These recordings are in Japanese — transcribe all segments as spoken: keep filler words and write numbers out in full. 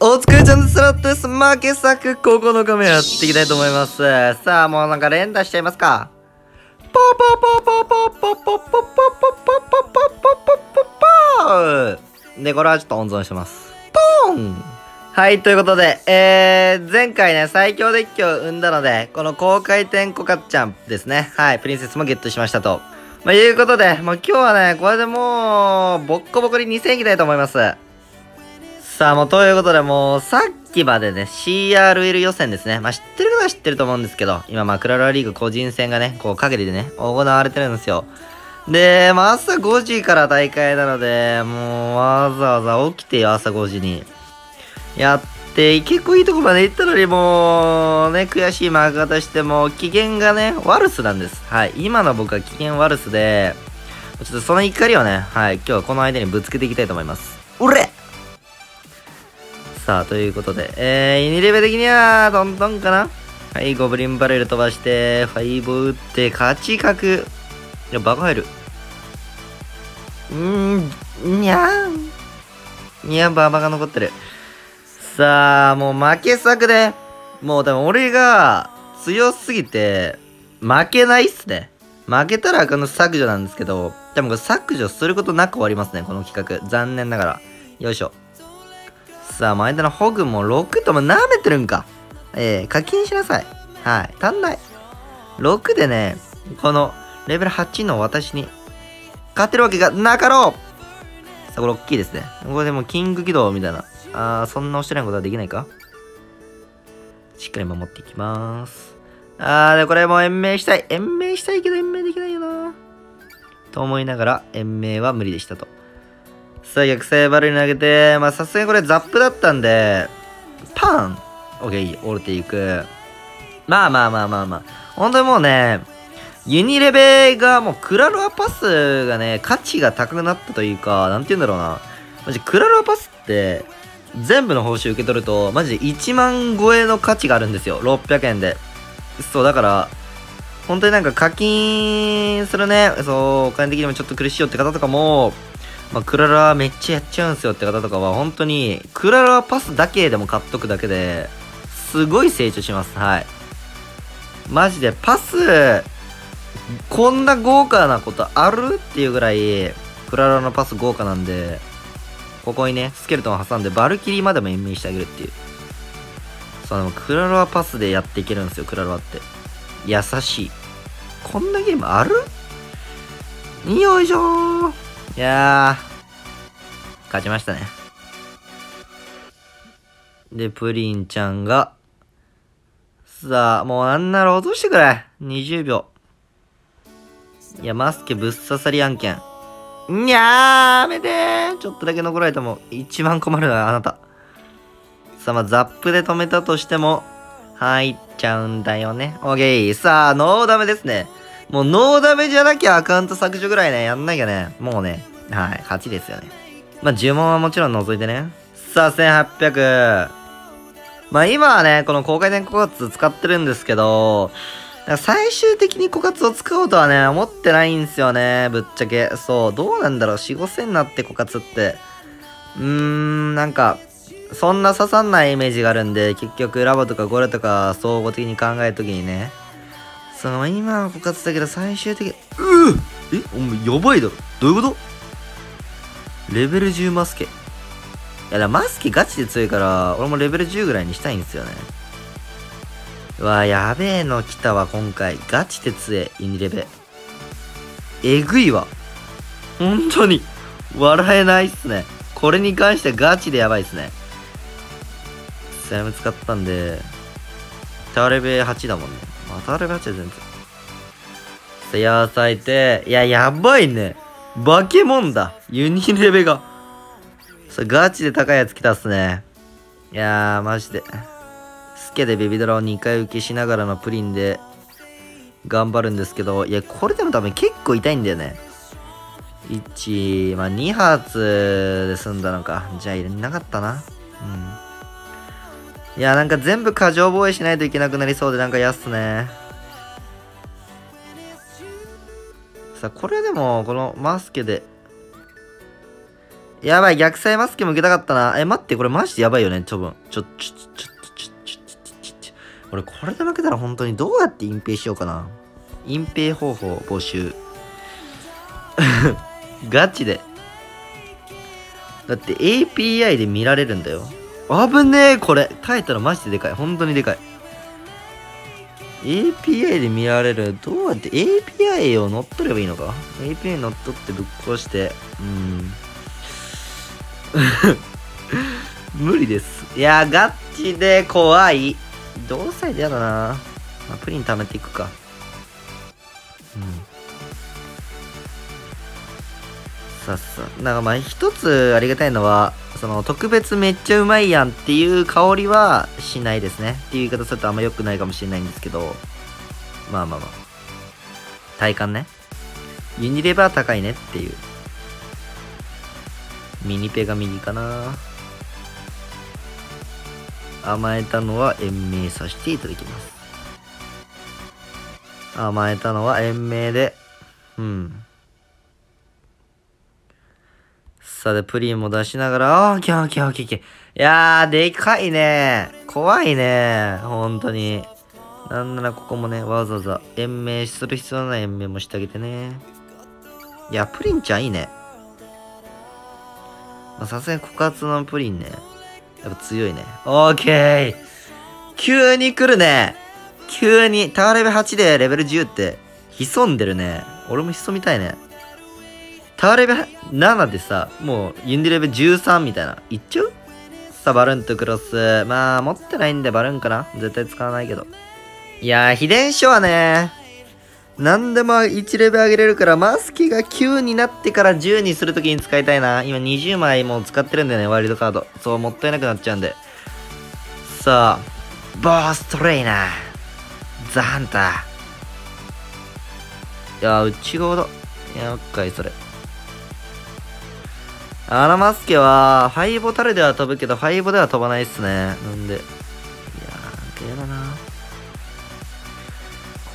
お疲れちゃんです。スラットです。負け作、ここのカメラやっていきたいと思います。さあ、もうなんか連打しちゃいますか。ポーポーポーポーポーポーポーポーポーポーポーポーポーポーポーで、これはちょっと温存してます。ポーンはい、ということで、えー、前回ね、最強デッキを生んだので、この高回転コカッチャンですね。はい、プリンセスもゲットしましたと。まあ、いうことで、もう今日はね、これでもう、ボッコボコににせんいきたいと思います。さあ、もうということで、もう、さっきまでね、シーアールエル 予選ですね。まあ、知ってる方は知ってると思うんですけど、今、まあ、クララリーグ個人戦がね、こう、陰でね、行われてるんですよ。で、まあ、朝ごじから大会なので、もう、わざわざ起きてよ、朝ごじに。やって、結構いいとこまで行ったのに、もう、ね、悔しい負け方して、も機嫌がね、ワルスなんです。はい。今の僕は機嫌ワルスで、ちょっとその怒りをね、はい、今日はこの間にぶつけていきたいと思います。うれさあ、ということで、えー、にレベル的には、どんどんかな。はい、ゴブリンバレル飛ばして、ファイブを打って、勝ち角。いや、バカ入る。んー、にゃーん。にゃーん、バーバーが残ってる。さあ、もう負け作で、もう多分俺が強すぎて、負けないっすね。負けたらこの削除なんですけど、多分これ削除することなく終わりますね、この企画。残念ながら。よいしょ。さあ、前田のホグもろくとも舐めてるんか。えー、課金しなさい。はい。足んない。ろくでね、このレベルはちの私に勝てるわけがなかろう。さあ、これ大きいですね。これでもうキング起動みたいな。あー、そんなおしゃれなことはできないか。しっかり守っていきまーす。あー、で、これもう延命したい。延命したいけど延命できないよな。と思いながら、延命は無理でしたと。さあ、逆サイバルに投げて、まあ、さすがにこれザップだったんで、パン！オッケー、折れていく。まあまあまあまあまあ。本当にもうね、ユニレベがもうクラロアパスがね、価値が高くなったというか、なんて言うんだろうな。マジクラロアパスって、全部の報酬受け取ると、マジでいちまん超えの価値があるんですよ。ろっぴゃくえんで。そう、だから、本当になんか課金するね、そう、お金的にもちょっと苦しいよって方とかも、まあ、クララめっちゃやっちゃうんすよって方とかは、本当に、クララパスだけでも買っとくだけで、すごい成長します。はい。マジで、パス、こんな豪華なことあるっていうぐらい、クララのパス豪華なんで、ここにね、スケルトンを挟んで、バルキリーまでも延命してあげるっていう。そう、でもクラロアパスでやっていけるんですよ、クラロアって。優しい。こんなゲームある？よいしょー。いやー、勝ちましたね。で、プリンちゃんが、さあ、もうなんなら落としてくれ。にじゅうびょう。いや、マスケぶっ刺さり案件。にゃー、やめてー、ちょっとだけ残られても一番困るのはあなた。さあ、まあ、ザップで止めたとしても、入っちゃうんだよね。オッケー。さあ、ノーダメですね。もうノーダメじゃなきゃアカウント削除ぐらいね、やんなきゃね。もうね、はい、勝ちですよね。まあ、呪文はもちろん除いてね。さあ、せんはっぴゃく。まあ、今はね、この高回転枯渇使ってるんですけど、最終的に枯渇を使おうとはね、思ってないんですよね。ぶっちゃけ。そう、どうなんだろう。よん、ごせんになって枯渇って。うーん、なんか、そんな刺さんないイメージがあるんで、結局ラボとかゴレとか総合的に考えるときにね、その、今は枯渇だけど最終的に、うぅえ、お前やばいだろ。どういうこと？レベルじゅうマスケ。いや、だマスケガチで強いから、俺もレベルじゅうぐらいにしたいんですよね。うわ、やべえの来たわ、今回。ガチで強え、ユニレベ。えぐいわ。ほんとに、笑えないっすね。これに関してはガチでやばいっすね。サイム使ったんで、ターレベはちだもんね。まあ、ターレベはちは全然。さあ、ヤーサイて、いや、やばいね。化け物だ。ユニレベが。さあ、ガチで高いやつ来たっすね。いやー、マジで。スケでベビドラをにかい受けしながらのプリンで頑張るんですけど、いや、これでも多分結構痛いんだよね。いち、まあに発で済んだのか。じゃあ入れなかったな。うん。いや、なんか全部過剰防衛しないといけなくなりそうで、なんか嫌っすね。さあ、これでも、このマスケで、やばい、逆サイバスケも受けたかったな。え、待って、これマジでやばいよね、多分。ちょ、ちょ、ちょ、ちょ、ちょ、ちょ、ちょ、俺、これで負けたら本当にどうやって隠蔽しようかな。隠蔽方法募集。ガチで。だって エーピーアイ で見られるんだよ。危ねえ、これ。耐えたらマジででかい。本当にでかい。エーピーアイ で見られる。どうやって エーピーアイ を乗っ取ればいいのか。 エーピーアイ 乗っ取ってぶっ壊して。うん。無理です。いやー、ガチで怖い。同サイドやだな、まあ、プリン貯めていくか。うん。さっさ。なんかまあ、一つありがたいのは、その、特別めっちゃうまいやんっていう香りはしないですね。っていう言い方するとあんま良くないかもしれないんですけど。まあまあまあ。体感ね。ユニレバー高いねっていう。ミニペが右かな。甘えたのは延命させていただきます。甘えたのは延命で。うん。さて、プリンも出しながら、あー、きゃーきゃーきゃーきゃー。いやー、でかいね。怖いね。ほんとに。なんならここもね、わざわざ延命する必要ない延命もしてあげてね。いや、プリンちゃんいいね。さすがに枯渇のプリンね。やっぱ強いね。オーケー、急に来るね。急に。タワーレベルはちでレベルじゅうって潜んでるね。俺も潜みたいね。タワーレベルななでさ、もうユンディレベルじゅうさんみたいな。いっちゃう?さあ、バルーンとクロス。まあ、持ってないんでバルーンかな。絶対使わないけど。いやー、秘伝書はね、なんでもいちレベル上げれるから、マスキがきゅうになってからじゅうにするときに使いたいな。今にじゅうまいもう使ってるんだよね、ワイルドカード。そう、もったいなくなっちゃうんで。さあ、ボーストレイナー。ザ・ハンター。いやー、内側だ。やっかい、それ。あのマスキは、ファイボタルでは飛ぶけど、ファイボでは飛ばないっすね。なんで。いやー、嫌だな。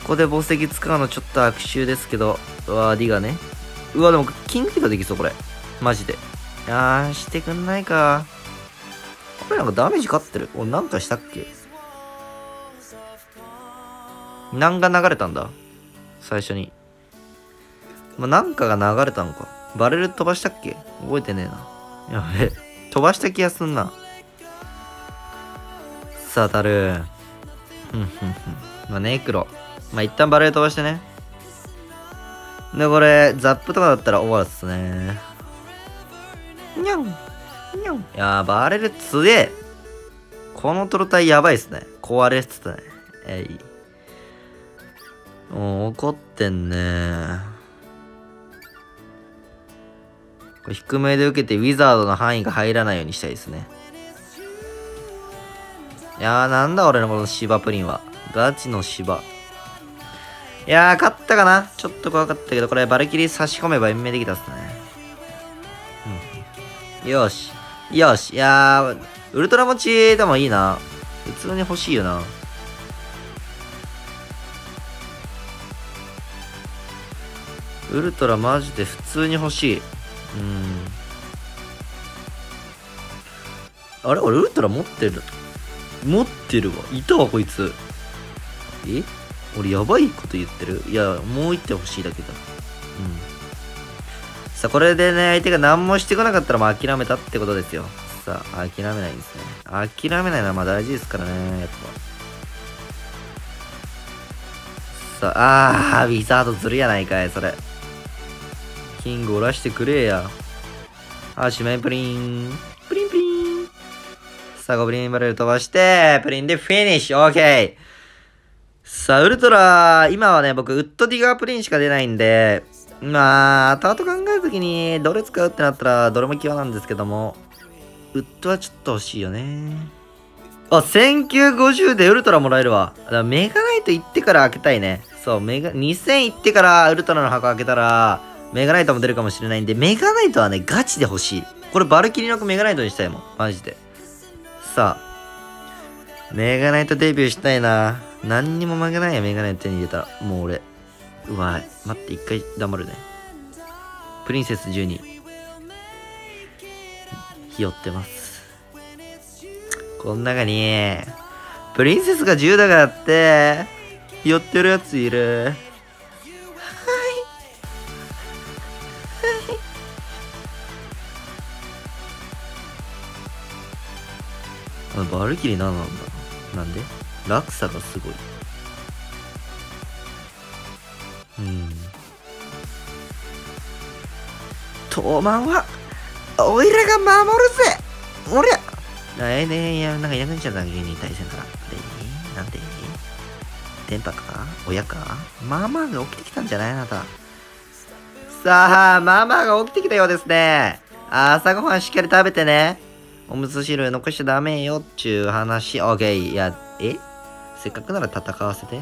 ここで宝石使うのちょっと悪臭ですけど。うわー、ディガね。うわー、でもキングディガできそう、これ。マジで。あー、してくんないか。これなんかダメージ勝ってる。俺なんかしたっけ。なんか流れたんだ。最初に。まあ、なんかが流れたのか。バレル飛ばしたっけ、覚えてねえな。やべえ。飛ばした気がすんな。さあ、タルー。ふんふんふん。まあ、ネクロ。まあ、一旦バレー飛ばしてね。で、これ、ザップとかだったら終わるっすね。にゃんにゃん。いやー、バレル強え。このトロタイやばいっすね。壊れっつったね。えい。もう怒ってんね。これ低めで受けてウィザードの範囲が入らないようにしたいですね。いやー、なんだ俺のこの芝プリンは。ガチの芝。いやー、勝ったかな。ちょっと怖かったけど、これ、バルキリー差し込めば延命できたっすね。うん。よし。よし。いやー、ウルトラ持ちでもいいな。普通に欲しいよな。ウルトラマジで普通に欲しい。うん。あれ?俺、ウルトラ持ってる。持ってるわ。いたわ、こいつ。え?俺やばいこと言ってる?いや、もう一手欲しいだけだ。うん。さあ、これでね、相手が何もしてこなかったら、まあ諦めたってことですよ。さあ、諦めないですね。諦めないのはまあ大事ですからね、やっぱ。さあ、あー、ウィザードずるやないかい、それ。キングおらしてくれや。あー、しまいプリン。プリンプリン。さあ、ゴブリンバレル飛ばして、プリンでフィニッシュ。オーケー。さあ、ウルトラ、今はね、僕、ウッドディガープリンしか出ないんで、まあ、後々考えるときに、どれ使うってなったら、どれも際なんですけども、ウッドはちょっと欲しいよね。あ、せんきゅうひゃくごじゅうでウルトラもらえるわ。だからメガナイト行ってから開けたいね。そう、メガ、にせん行ってからウルトラの箱開けたら、メガナイトも出るかもしれないんで、メガナイトはね、ガチで欲しい。これ、バルキリーのメガナイトにしたいもん。マジで。さあ、メガナイトデビューしたいな。何にも負けないや、メガネ手に入れたら。もう俺。うわ、待って、一回黙るね。プリンセスじゅうに。寄ってます。この中に、プリンセスがじゅうだからって、寄ってるやついる。はい。はい。あの、バルキリー何なんだなんで落差がすごい。うん。当番は、おいらが守るぜおりゃ来年や、なんかいなくなっちゃった、急に対戦から。あれなんで電波か親かママが起きてきたんじゃないあなた。さあ、ママが起きてきたようですね。朝ごはんしっかり食べてね。おむつ汁残しちゃダメよっちゅう話。オーケー。いや、えせっかくなら戦わせて。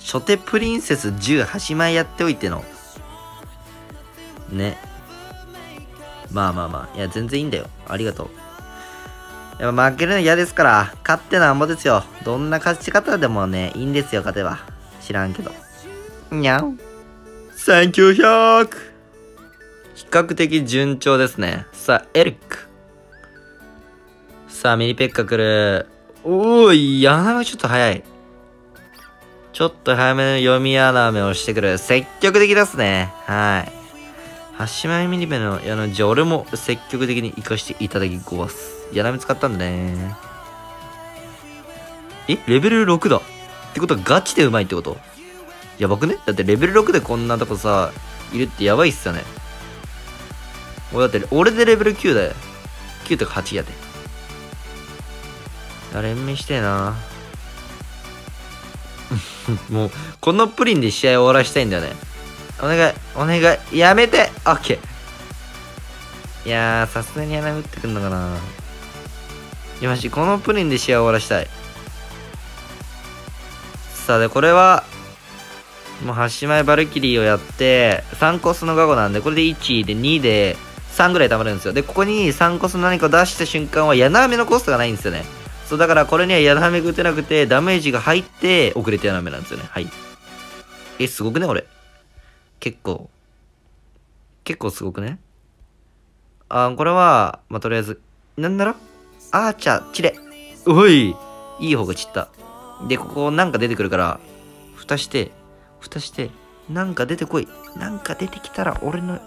初手プリンセスじゅうはちまいやっておいての。ね。まあまあまあ。いや、全然いいんだよ。ありがとう。やっぱ負けるの嫌ですから、勝ってなんぼですよ。どんな勝ち方でもね、いいんですよ、勝てば。知らんけど。にゃん。せんきゅうひゃく! 比較的順調ですね。さあ、エルク。さあ、ミリペッカ来る。おーい、穴がちょっと早い。ちょっと早めの読み穴目をしてくる。積極的ですね。はい。はちまいミリペの矢の字、俺も積極的に生かしていただきます。矢波使ったんだね。え、レベルろくだ。ってことはガチでうまいってことやばくねだってレベルろくでこんなとこさ、いるってやばいっすよね。俺だって、俺でレベルきゅうだよ。きゅうとかはちやで。あ、連名してえな。もう、このプリンで試合を終わらしたいんだよね。お願い、お願い、やめて！オッケー。いやー、さすがに穴打ってくんのかな。いや、マジ、このプリンで試合を終わらしたい。さあ、で、これは、もうはちまいバルキリーをやって、さんコスのガゴなんで、これでいちでにでさんぐらい溜まるんですよ。で、ここにさんコスの何かを出した瞬間は、矢なめのコストがないんですよね。そう、だからこれには矢なめが打てなくて、ダメージが入って、遅れて矢なめなんですよね。はい。え、すごくね、俺。結構、結構すごくねあー、これは、まあ、とりあえず、なんだろアーチャー、チレ。おいいい方が散った。で、ここなんか出てくるから、蓋して、蓋して、なんか出てこい。なんか出てきたら俺の、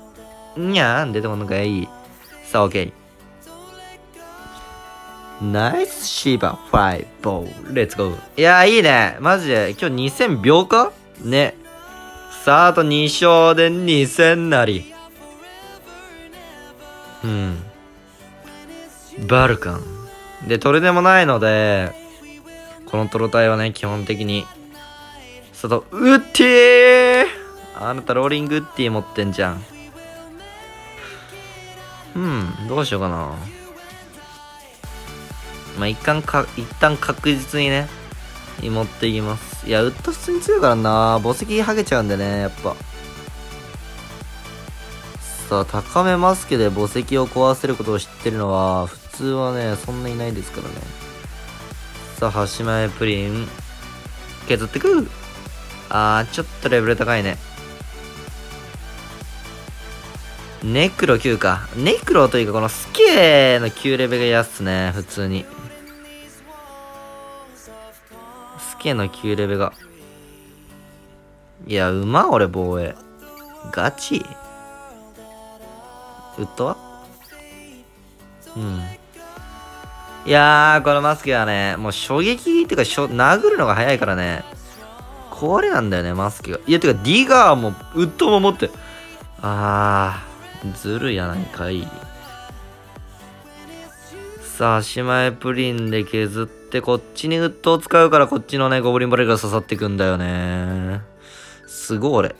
にゃーん、出てこんのかい。さあ、オッケー。ナイスシーバー、ファイブ、ボール、レッツゴー。いやー、いいね。マジで、今日にせんびょうかね。さあ、あとにしょうでにせんなり。うん。バルカン。で、トレでもないので、このトロ隊はね、基本的に。さと、ウッディーあなたローリングウッディ持ってんじゃん。うん、どうしようかな。まあ、一旦か、一旦確実にね。持っていきます。いや、ウッド普通に強いからな。墓石剥げちゃうんでね、やっぱ。さあ、高めマスケで墓石を壊せることを知ってるのは、普通はね、そんないないですからね。さあ、端前プリン。削ってくあー、ちょっとレベル高いね。ネクロきゅうか。ネクロというか、このスケーのきゅうレベルが安っすね、普通に。のきゅうレベがいや馬俺防衛ガチウッドはうんいやーこのマスクはねもう衝撃っていうかしょ殴るのが早いからねこれなんだよねマスクがいやてかディガーもウッドも持ってあーずるやないかいさあしまえプリンで削ってで、こっちにウッドを使うから、こっちのね、ゴブリンバレルが刺さってくんだよね。すごい、俺。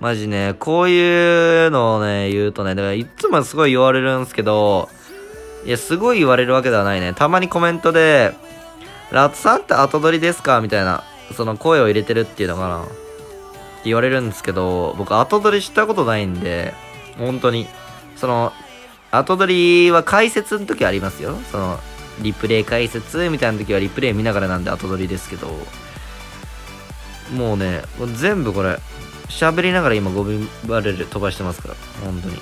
マジね、こういうのをね、言うとね、だからいつもすごい言われるんですけど、いや、すごい言われるわけではないね。たまにコメントで、ラッツさんって後取りですかみたいな、その声を入れてるっていうのかな。って言われるんですけど、僕、後取りしたことないんで、本当に。その、後取りは解説の時ありますよ。その、リプレイ解説みたいな時はリプレイ見ながらなんで後取りですけど、もうね、もう全部これ、喋りながら今ゴブリンバレル飛ばしてますから、本当に。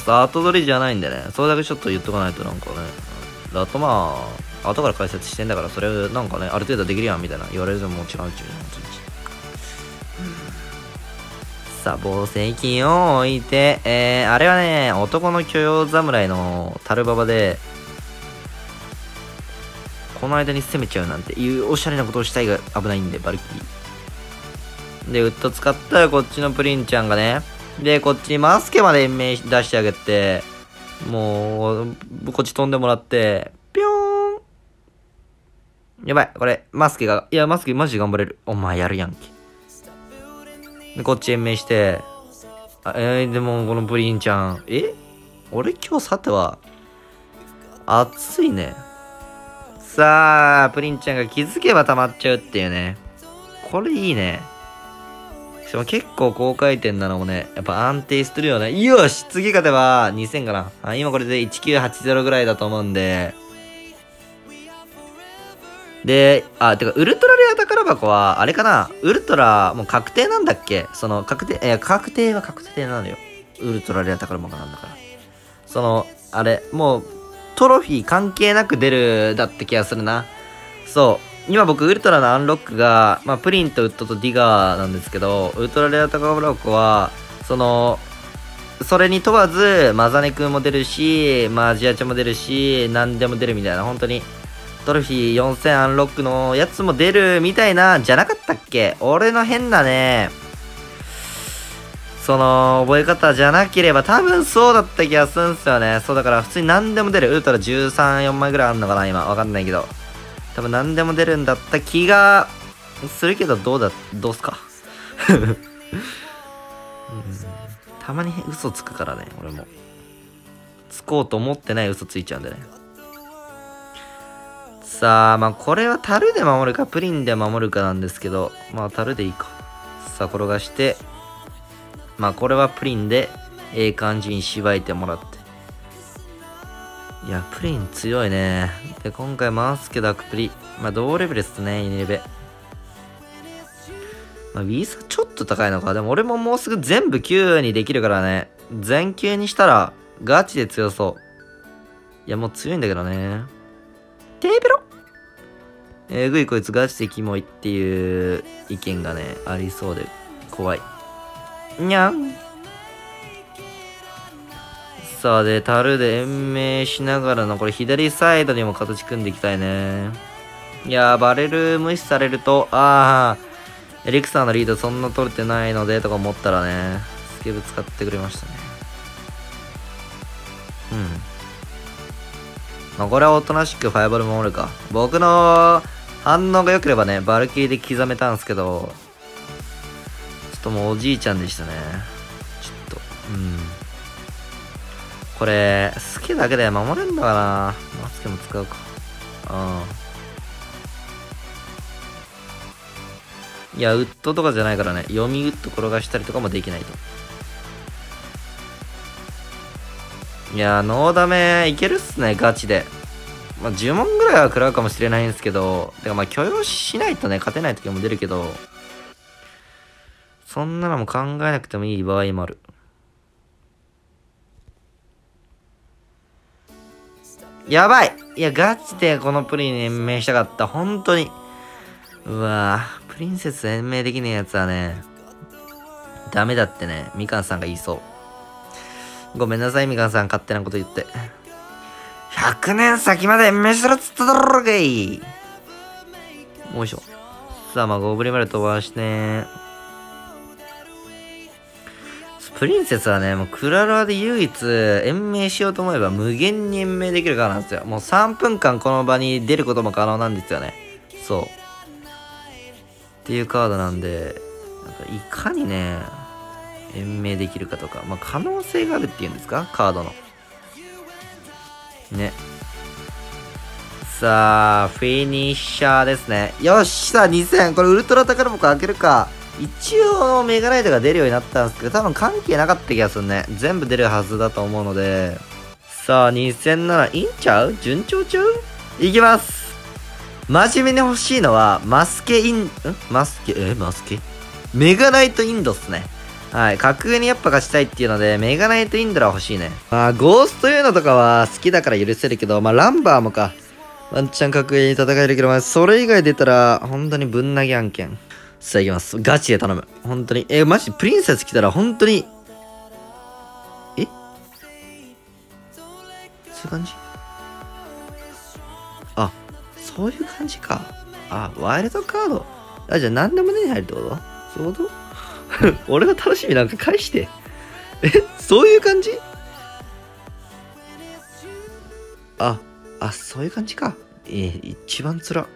さ、後取りじゃないんでね、それだけちょっと言っとかないとなんかね。あとまあ、後から解説してんだから、それなんかね、ある程度できるやんみたいな言われるのも違うっちゅう。さあ、防戦金を置いて、えー、あれはね、男の許容侍のタルババで、この間に攻めちゃうなんていうおしゃれなことをしたいが危ないんで、バルキリー。で、ウッド使ったらこっちのプリンちゃんがね、で、こっちにマスケまで延命出してあげて、もう、こっち飛んでもらって、ぴょーん。やばい、これ、マスケが、いや、マスケマジで頑張れる。お前やるやんけ。で、こっち延命して、あえー、でも、このプリンちゃん、え俺今日さては、暑いね。さあ、プリンちゃんが気づけば溜まっちゃうっていうね。これいいね。しかも結構高回転なのもね、やっぱ安定してるよね。よし次勝てばにせんかな。あ今これでせんきゅうひゃくはちじゅうぐらいだと思うんで。で、あ、てか、ウルトラレア宝箱は、あれかなウルトラ、もう確定なんだっけその、確定、え、確定は確定なのよ。ウルトラレア宝箱なんだから。その、あれ、もう、トロフィー関係なく出る、だって気がするな。そう。今僕、ウルトラのアンロックが、まあ、プリンとウッドとディガーなんですけど、ウルトラレア宝箱は、その、それに問わず、マザネ君も出るし、まあ、ジアちゃんも出るし、何でも出るみたいな、本当に、トロフィーよんせんアンロックのやつも出るみたいな、じゃなかったっけ？俺の変なね、その、覚え方じゃなければ、多分そうだった気がするんですよね。そうだから、普通に何でも出る。ウルトラじゅうさん、よんまいぐらいあんのかな、今。わかんないけど。多分何でも出るんだった気がするけど、どうだ、どうすか、うん。たまに嘘つくからね、俺も。つこうと思ってない嘘ついちゃうんでね。さあ、まあこれは樽で守るか、プリンで守るかなんですけど、まあ樽でいいか。さあ、転がして、まあこれはプリンで、ええ感じにしばいてもらって。いや、プリン強いね。で、今回マスケダークプリ。まあ、同レベルですね、にレベル。まあ、ウィーサちょっと高いのか。でも俺ももうすぐ全部きゅうにできるからね。全きゅうにしたら、ガチで強そう。いや、もう強いんだけどね。テーペロ！えぐいこいつガチでキモいっていう意見がね、ありそうで、怖い。にゃん。さあで、樽で延命しながらの、これ左サイドにも形組んでいきたいね。いやー、バレル無視されると、あー、エリクサーのリードそんな取れてないので、とか思ったらね、スケブ使ってくれましたね。うん。まあ、これはおとなしくファイボール守るか。僕の反応が良ければね、バルキリで刻めたんですけど、ちょっともうおじいちゃんでしたね。ちょっと、うん。これ、スケだけで守れんのかな？マスケも使うか。うん。いや、ウッドとかじゃないからね。読みウッド転がしたりとかもできないと。いや、ノーダメいけるっすね、ガチで。まあ、じゅう問ぐらいは食らうかもしれないんですけど、てかまあ、許容しないとね、勝てない時も出るけど、そんなのも考えなくてもいい場合もある。やばい！いや、ガチでこのプリン延命したかった。本当に。うわぁ、プリンセス延命できねえやつはね、ダメだってね、みかんさんが言いそう。ごめんなさい、みかんさん、勝手なこと言って。ひゃくねん先まで延命するっつっただろうがい！よいしょ。さあ、まあ、ゴブリンまで飛ばしてね。プリンセスはね、もうクララで唯一延命しようと思えば無限に延命できるからなんですよ。もうさんぷんかんこの場に出ることも可能なんですよね。そう。っていうカードなんで、なんかいかにね、延命できるかとか、まあ可能性があるっていうんですか？カードの。ね。さあ、フィニッシャーですね。よっしゃ、にせん。これウルトラ宝箱開けるか。一応メガライトが出るようになったんですけど、多分関係なかった気がするね。全部出るはずだと思うので。さあ、にせんなな、いいんちゃう？順調ちゃう？いきます！真面目に欲しいのは、マスケイン、んマスケ、えマスケメガライトインドっすね。はい。格上にやっぱ勝ちたいっていうので、メガナイトインドラ欲しいね。まあ、ゴーストいうのとかは好きだから許せるけど、まあ、ランバーもか。ワンチャン格上に戦えるけど、まあ、それ以外出たら、本当にぶん投げ案件。さあ、いきます。ガチで頼む。本当に。え、マジプリンセス来たら、本当に。え？そういう感じ？あ、そういう感じか。あ、ワイルドカード。あ、じゃあ何でもねえ入るってことそういうこと俺の楽しみなんか返して。え？そういう感じ？あ、あ、そういう感じか。えー、一番つら。